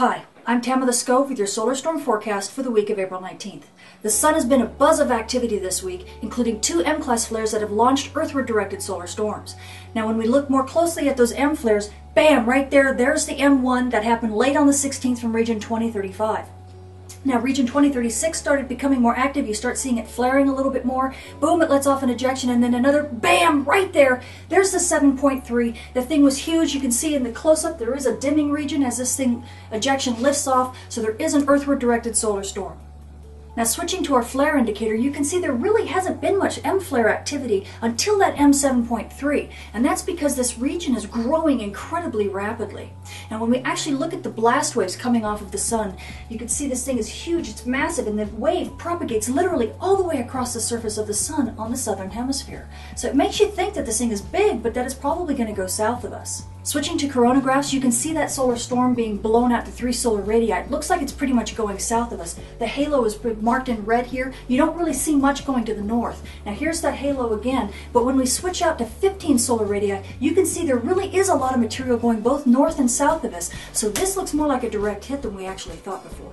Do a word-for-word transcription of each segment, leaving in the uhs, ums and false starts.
Hi, I'm Tamitha Skov with your solar storm forecast for the week of April nineteenth. The sun has been a buzz of activity this week, including two M class flares that have launched earthward-directed solar storms. Now when we look more closely at those M flares, bam, right there, there's the M one that happened late on the sixteenth from region twenty thirty-five. Now region twenty thirty-six started becoming more active. You start seeing it flaring a little bit more. Boom, it lets off an ejection, and then another, bam, right there. There's the seven point three. The thing was huge. You can see in the close-up there is a dimming region as this thing ejection lifts off, so there is an earthward directed solar storm. Now switching to our flare indicator, you can see there really hasn't been much M flare activity until that M seven point three, and that's because this region is growing incredibly rapidly. Now when we actually look at the blast waves coming off of the sun, you can see this thing is huge, it's massive, and the wave propagates literally all the way across the surface of the sun on the southern hemisphere. So it makes you think that this thing is big, but that it's probably going to go south of us. Switching to coronagraphs, you can see that solar storm being blown out to three solar radii. It looks like it's pretty much going south of us. The halo is marked in red here. You don't really see much going to the north. Now here's that halo again, but when we switch out to fifteen solar radii, you can see there really is a lot of material going both north and south of us, so this looks more like a direct hit than we actually thought before.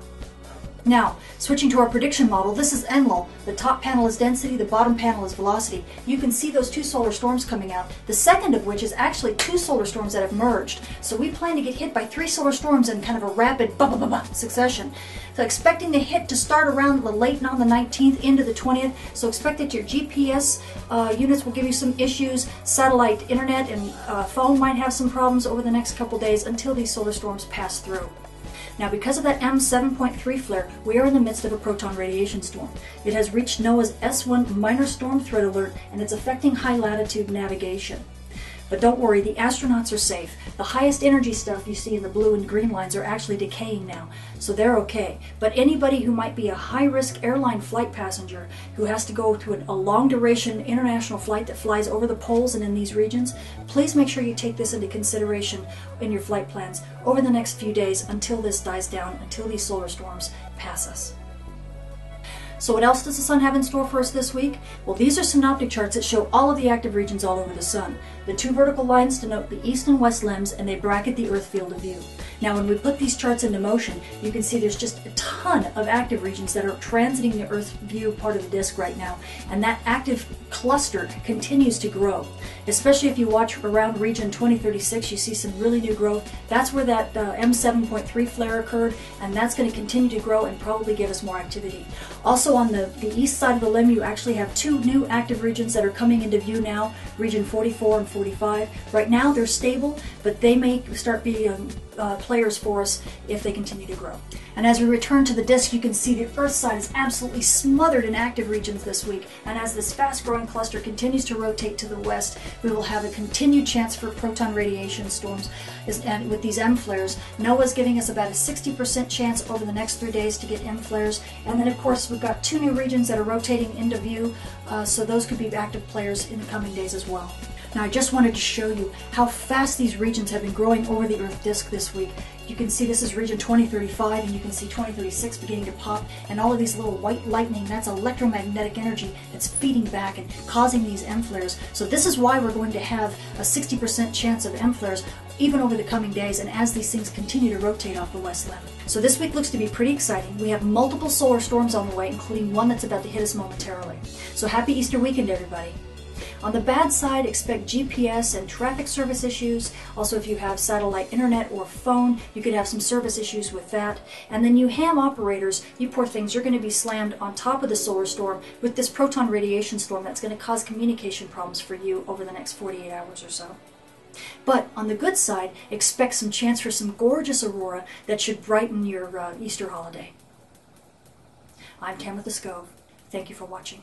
Now, switching to our prediction model, this is Enlil. The top panel is density, the bottom panel is velocity. You can see those two solar storms coming out, the second of which is actually two solar storms that have merged. So we plan to get hit by three solar storms in kind of a rapid bah, bah, bah, bah, succession. So expecting the hit to start around the late on the nineteenth into the twentieth, so expect that your G P S uh, units will give you some issues. Satellite internet and uh, phone might have some problems over the next couple days until these solar storms pass through. Now because of that M seven point three flare, we are in the midst of a proton radiation storm. It has reached NOAA's S one minor storm threat alert, and it's affecting high latitude navigation. But don't worry, the astronauts are safe. The highest energy stuff you see in the blue and green lines are actually decaying now, so they're okay. But anybody who might be a high-risk airline flight passenger who has to go to an, a long-duration international flight that flies over the poles and in these regions, please make sure you take this into consideration in your flight plans over the next few days until this dies down, until these solar storms pass us. So what else does the sun have in store for us this week? Well, these are synoptic charts that show all of the active regions all over the sun. The two vertical lines denote the east and west limbs, and they bracket the Earth field of view. Now when we put these charts into motion, you can see there's just a ton of active regions that are transiting the Earth view part of the disk right now, and that active cluster continues to grow. Especially if you watch around region twenty thirty-six, you see some really new growth. That's where that uh, M seven point three flare occurred, and that's going to continue to grow and probably give us more activity. Also, So on the, the east side of the limb, you actually have two new active regions that are coming into view now, region forty-four and forty-five. Right now they're stable, but they may start being uh, players for us if they continue to grow. And as we return to the disk, you can see the Earth side is absolutely smothered in active regions this week. And as this fast-growing cluster continues to rotate to the west, we will have a continued chance for proton radiation storms. And with these M flares, NOAA's giving us about a sixty percent chance over the next three days to get M flares. And then, of course, we've got two new regions that are rotating into view, uh, so those could be active players in the coming days as well. Now I just wanted to show you how fast these regions have been growing over the Earth disk this week. You can see this is region twenty thirty-five, and you can see twenty thirty-six beginning to pop, and all of these little white lightning, that's electromagnetic energy that's feeding back and causing these M flares. So this is why we're going to have a sixty percent chance of M flares even over the coming days, and as these things continue to rotate off the west limb. So this week looks to be pretty exciting. We have multiple solar storms on the way, including one that's about to hit us momentarily. So happy Easter weekend, everybody. On the bad side, expect G P S and traffic service issues. Also, if you have satellite internet or phone, you could have some service issues with that. And then you ham operators, you poor things, you're going to be slammed on top of the solar storm with this proton radiation storm that's going to cause communication problems for you over the next forty-eight hours or so. But on the good side, expect some chance for some gorgeous aurora that should brighten your uh, Easter holiday. I'm Tamitha Skov. Thank you for watching.